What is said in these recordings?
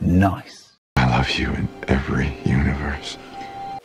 Nice. I love you in every universe.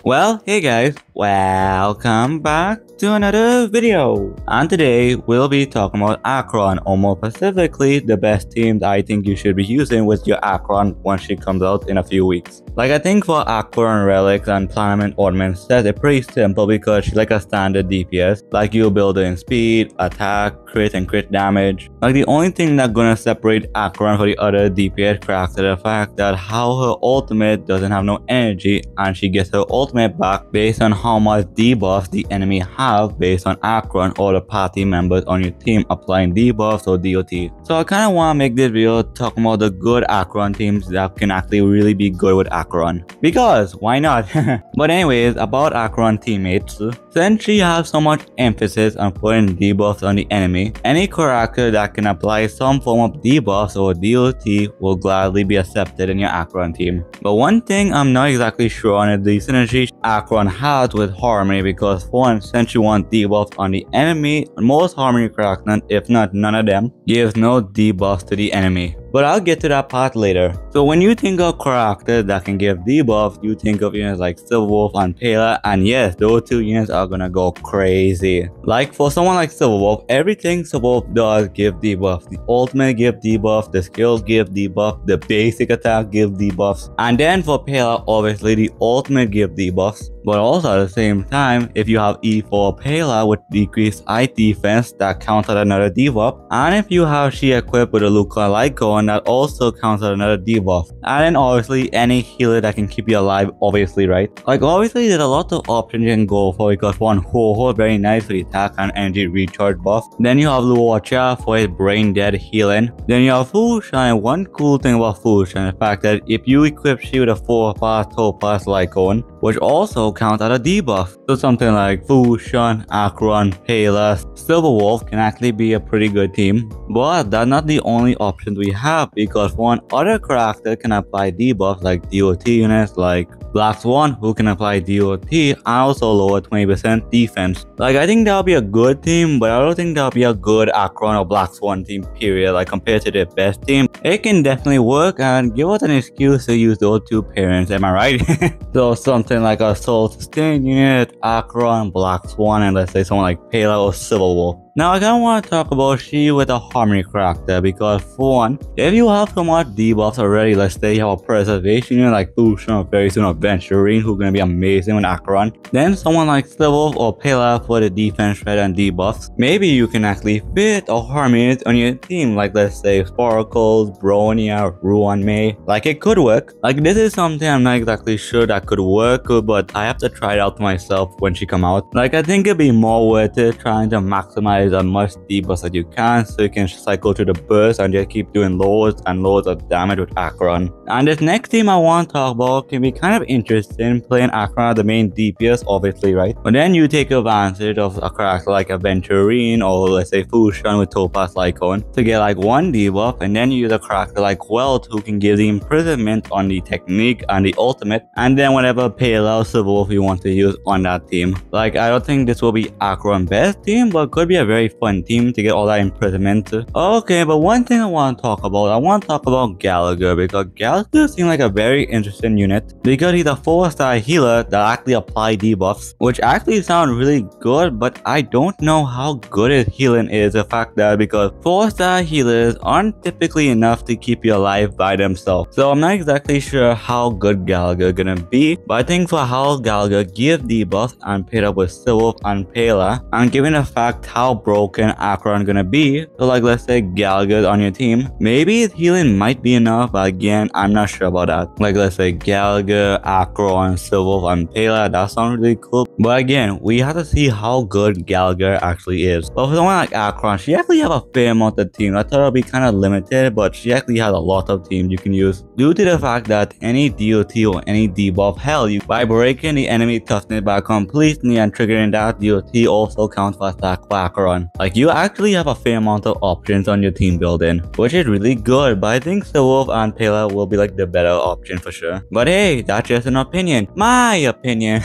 Well, hey guys, welcome back to another video. And today we'll be talking about Acheron, or more specifically, the best team that I think you should be using with your Acheron once she comes out in a few weeks. Like, I think for Acheron relics and planet ornaments, they're pretty simple because she's like a standard DPS. Like, you build her in speed, attack, crit, and crit damage. Like, the only thing that's gonna separate Acheron from the other DPS cracks is the fact that how her ultimate doesn't have no energy, and she gets her ultimate back based on how much debuffs the enemy have based on Acheron or the party members on your team applying debuffs or DOT. So I kind of want to make this video talking about the good Acheron teams that can actually really be good with Acheron, because why not? But anyways, about Acheron teammates, since she has so much emphasis on putting debuffs on the enemy, any character that can apply some form of debuffs or DOT will gladly be accepted in your Acheron team. But one thing I'm not exactly sure on is the synergy Acheron has with Harmony, because for one, since you want debuffs on the enemy, most Harmony characters, if not none of them, gives no debuffs to the enemy. But I'll get to that part later. So when you think of characters that can give debuffs, you think of units like Silver Wolf and Pela, and yes, those two units are gonna go crazy. Like, for someone like Silver Wolf, everything Silver Wolf does give debuffs. The ultimate give debuffs, the skills give debuffs, the basic attack give debuffs, and then for Pela, obviously the ultimate give debuffs. But also at the same time, if you have E4 Pela with decreased IT defense, that counts as another debuff. And if you have she equipped with a Luocha Lycorn, that also counts as another debuff. And then obviously any healer that can keep you alive, obviously, right? Like, obviously there's a lot of options you can go for, because one, Ho-Ho, very nice for the attack and energy recharge buff. Then you have Luocha for his brain dead healing. Then you have Fu Xuan. One cool thing about Fu Xuan is the fact that if you equip she with a 4-pass Topaz Lycorn, which also count as a debuff. So something like Fu Xuan, Acheron, Pela, Silver Wolf can actually be a pretty good team. But that's not the only options we have, because one other character can apply debuffs, like DOT units like Black Swan, who can apply DOT and also lower 20% defense. Like, I think that'll be a good team, but I don't think that'll be a good Acheron or Black Swan team, period. Like, compared to their best team, it can definitely work and give us an excuse to use those two parents, am I right? So something like a Soul Sustain unit, Acheron, Black Swan, and let's say someone like Pela or Silver Wolf. Now I kind of want to talk about she with a Harmony character, because for one, if you have so much debuffs already, let's say you have a Preservation unit like Fu Xuan, very soon Aventurine, who's going to be amazing with Acheron, then someone like Silver Wolf or Pela for the defense shred and debuffs, maybe you can actually fit a Harmony unit on your team, like let's say Sparkles, Bronia, Ruan Mei. Like, it could work. Like, this is something I'm not exactly sure that could work, but I have to try it out myself when she come out. Like, I think it'd be more worth it trying to maximize as much debuffs as you can, so you can cycle through the burst and just keep doing loads and loads of damage with Acheron. And this next team I want to talk about can be kind of interesting, playing Acheron as the main DPS, obviously, right? But then you take advantage of a character like Aventurine or let's say Fu Xuan with Topaz Lycorn to get like one debuff, and then you use a character like Welt, who can give the imprisonment on the technique and the ultimate, and then whatever Pela or Silver Wolf you want to use on that team. Like, I don't think this will be Acheron's best team, but could be a very fun team to get all that imprisonment. Okay, but one thing I want to talk about Gallagher, because Gallagher seems like a very interesting unit, because he's a 4-star healer that actually apply debuffs, which actually sound really good, but I don't know how good his healing is. The fact that because 4-star healers aren't typically enough to keep you alive by themselves, so I'm not exactly sure how good Gallagher gonna be. But I think for how Gallagher gives debuffs and paired up with Silver Wolf and Pela, and given the fact how broken Acheron gonna be, so like let's say Gallagher's on your team, maybe his healing might be enough, but again I'm not sure about that. Like, let's say Gallagher, Acheron, Silver Wolf, and Pela, that sounds really cool, but again we have to see how good Gallagher actually is. But for someone like Acheron, she actually have a fair amount of teams. I thought it would be kind of limited, but she actually has a lot of teams you can use, due to the fact that any DOT or any debuff, hell, you by breaking the enemy toughness by completely and triggering that DOT also counts for attack for Acheron. Acheron. Like, you actually have a fair amount of options on your team building, which is really good, but I think Silver Wolf and Pela will be like the better option for sure. But hey, that's just an opinion. My opinion.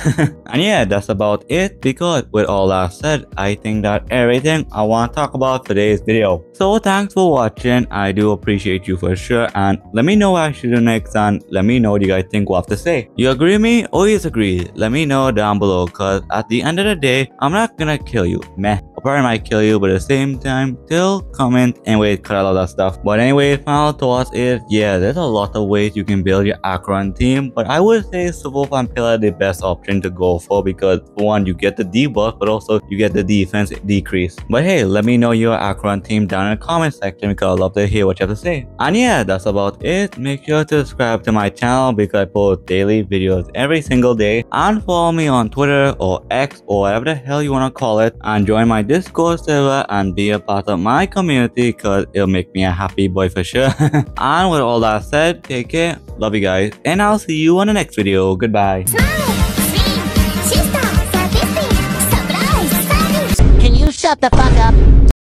And yeah, that's about it, because with all that said, I think that everything I want to talk about today's video. So thanks for watching. I do appreciate you for sure, and let me know what I should do next, and let me know what you guys think we'll have to say. You agree with me or you disagree? Let me know down below, cause at the end of the day, I'm not gonna kill you. Meh. I probably might kill you, but at the same time, still comment and wait, cut out all that stuff. But anyway, final thoughts is, yeah, there's a lot of ways you can build your Acheron team, but I would say Silver Wolf and Pela are the best option to go for, because for one, you get the debuff, but also you get the defense decrease. But hey, let me know your Acheron team down in the comment section, because I'd love to hear what you have to say. And yeah, that's about it. Make sure to subscribe to my channel, because I post daily videos every single day, and follow me on Twitter or X or whatever the hell you want to call it, and join my Discord server and be a part of my community, because it'll make me a happy boy for sure. And with all that said, take care, love you guys, and I'll see you on the next video. Goodbye. Can you shut the fuck up?